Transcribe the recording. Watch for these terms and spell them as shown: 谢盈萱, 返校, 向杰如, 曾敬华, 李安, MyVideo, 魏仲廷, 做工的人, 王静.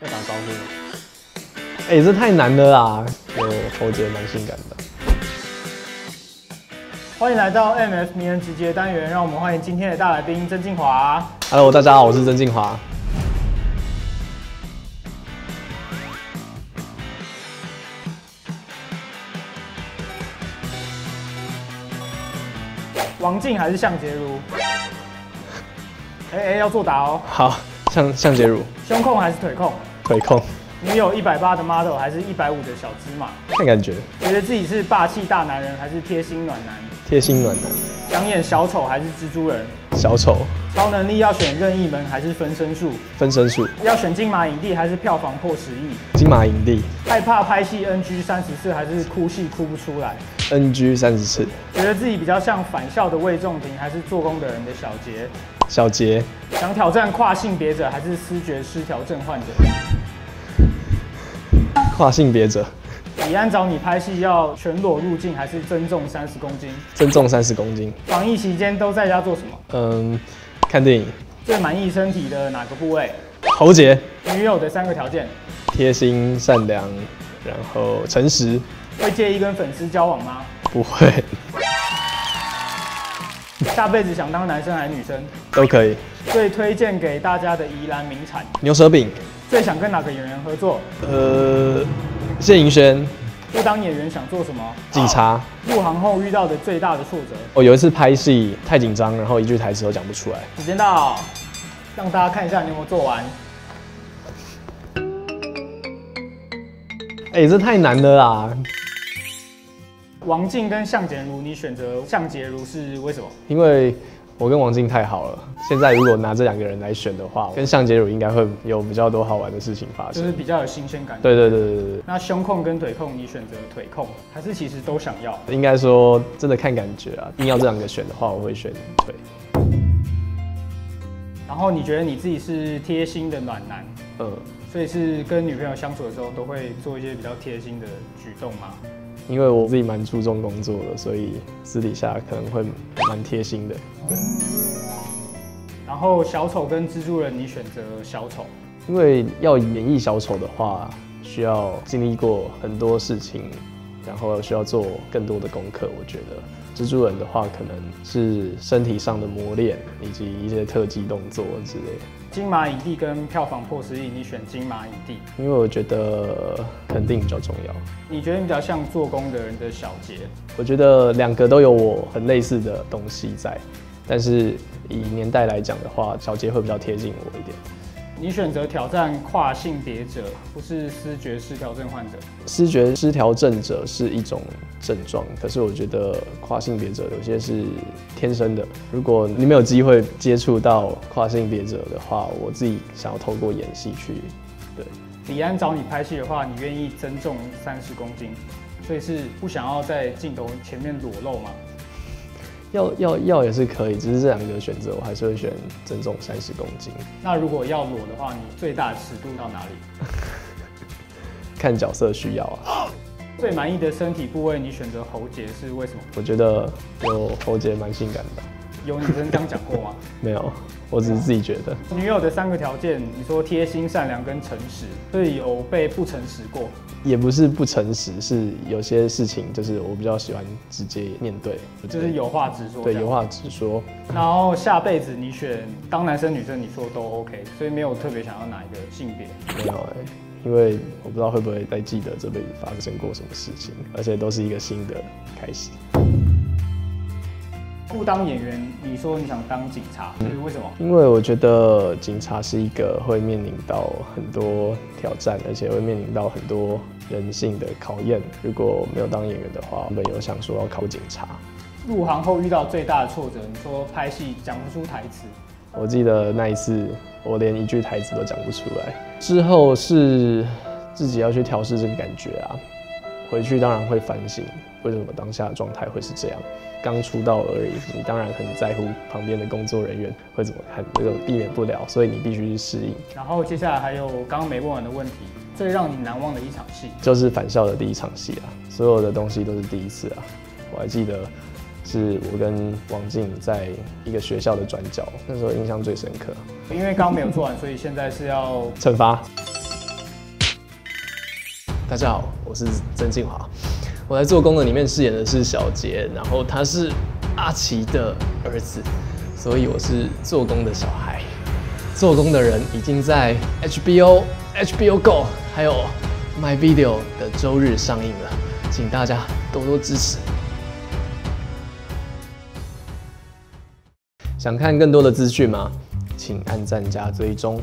要打招呼。哎，这太难了啦！我觉得蛮性感的。欢迎来到 MF 名人直击单元，让我们欢迎今天的大来宾曾敬华。Hello， 大家好，我是曾敬华。 王静还是向杰如？要作答哦。好，向杰如。胸控还是腿控？腿控。你有180的 model 还是150的小芝麻？看感觉。觉得自己是霸气大男人还是贴心暖男？贴心暖男。想演小丑还是蜘蛛人？小丑。超能力要选任意门还是分身术？分身术。要选金马影帝还是票房破10亿？金马影帝。害怕拍戏 NG 30次还是哭戏哭不出来？ NG 30次，觉得自己比较像返校的魏仲廷，还是做工的人的小杰？小杰。想挑战跨性别者，还是思觉失调症患者？跨性别者。李安找你拍戏要全裸入镜，还是增重30公斤？增重30公斤。防疫期间都在家做什么？看电影。最满意身体的哪个部位？喉结。女友的3个条件：贴心、善良，然后诚实。 会介意跟粉丝交往吗？不会。下辈子想当男生还是女生？都可以。最推荐给大家的宜兰名产牛舌饼。最想跟哪个演员合作？谢盈萱。不当演员想做什么？警察。入行后遇到的最大的挫折？我有一次拍戏太紧张，然后一句台词都讲不出来。时间到，让大家看一下你有没有做完。 哎，这太难了啦！王静跟向杰如，你选择向杰如是为什么？因为我跟王静太好了。现在如果拿这2个人来选的话，跟向杰如应该会有比较多好玩的事情发生，就是比较有新鲜感。对。那胸控跟腿控，你选择腿控，还是其实都想要？应该说真的看感觉啊，硬要这2个选的话，我会选腿。然后你觉得你自己是贴心的暖男？所以是跟女朋友相处的时候，都会做一些比较贴心的举动吗？因为我自己蛮注重工作的，所以私底下可能会蛮贴心的。对。然后小丑跟蜘蛛人，你选择小丑，因为要演绎小丑的话，需要经历过很多事情，然后需要做更多的功课。我觉得蜘蛛人的话，可能是身体上的磨练，以及一些特技动作之类的。 金马影帝跟票房破10亿，你选金马影帝，因为我觉得肯定比较重要。你觉得你比较像做工的人的小杰？我觉得2个都有我很类似的东西在，但是以年代来讲的话，小杰会比较贴近我一点。你选择挑战跨性别者，不是思觉失调症患者。思觉失调症者是一种症状，可是我觉得跨性别者有些是天生的。如果你没有机会接触到跨性别者的话，我自己想要透过演戏去。对，李安找你拍戏的话，你愿意增重30公斤，所以是不想要在镜头前面裸露吗？ 要也是可以，只是这2个选择，我还是会选增重30公斤。那如果要裸的话，你最大尺度到哪里？看角色需要啊。最满意的身体部位，你选择喉结是为什么？我觉得有喉结蛮性感的。有女生这样讲过吗？没有，我只是自己觉得。女友的3个条件，你说贴心、善良跟诚实，所以有被不诚实过？也不是不诚实，是有些事情就是我比较喜欢直接面对，就是有话直说。对，有话直说。然后下辈子你选当男生女生，你说都 OK， 所以没有特别想要哪一个性别。没有因为我不知道会不会再记得这辈子发生过什么事情，而且都是一个新的开始。 不当演员，你说你想当警察，是为什么？因为我觉得警察是一个会面临到很多挑战，而且会面临到很多人性的考验。如果没有当演员的话，我有想说要考警察。入行后遇到最大的挫折，你说拍戏讲不出台词。我记得那一次，我连一句台词都讲不出来。之后是自己要去调试这个感觉啊。 回去当然会反省，为什么当下的状态会是这样？刚出道而已，你当然很在乎旁边的工作人员会怎么看，这种避免不了，所以你必须去适应。然后接下来还有刚刚没问完的问题，最让你难忘的一场戏，就是返校的第一场戏啊，所有的东西都是第一次啊。我还记得是我跟王静在一个学校的转角，那时候印象最深刻。因为刚刚没有做完，所以现在是要惩罚。大家好，我是曾敬华，我在《做工的》里面饰演的是小杰，然后他是阿奇的儿子，所以我是做工的小孩。做工的人已经在 HBO、HBO Go 还有 MyVideo 的周日上映了，请大家多多支持。 想看更多的资讯吗？请按赞加追踪。